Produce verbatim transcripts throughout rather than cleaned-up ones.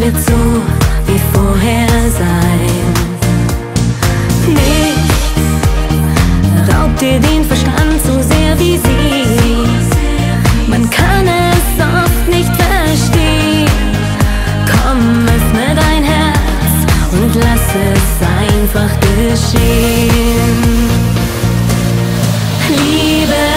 mit so wie vorher sein. Nichts raubt dir den Verstand so sehr wie sie. Man kann es oft nicht verstehen. Komm, öffne dein Herz und lass es einfach geschehen. Liebe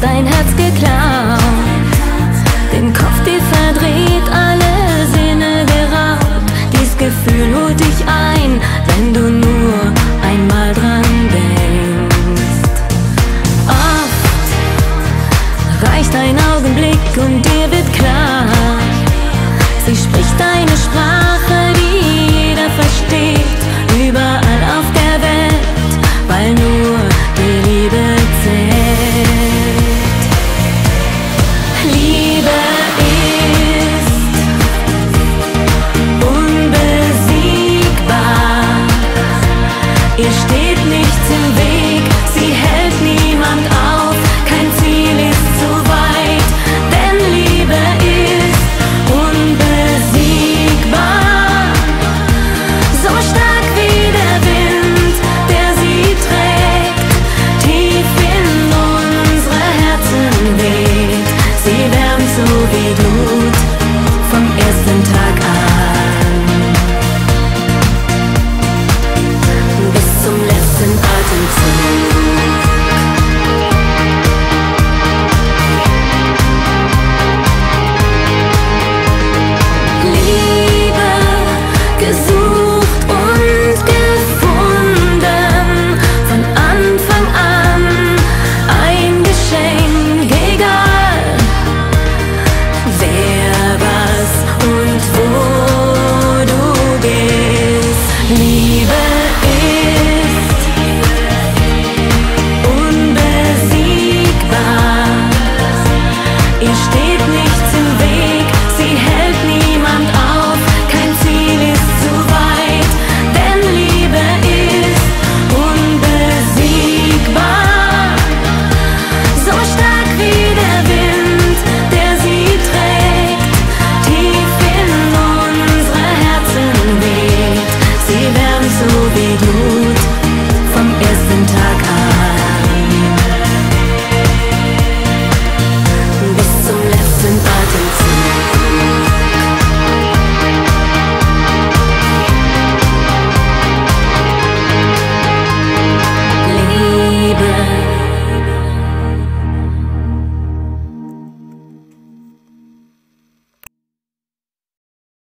dein Herz geklaut, den Kopf dir verdreht, alle Sinne geraubt. Dies Gefühl holt dich ein, wenn du nur einmal dran denkst. Oft reicht ein Augenblick und dir wird klar,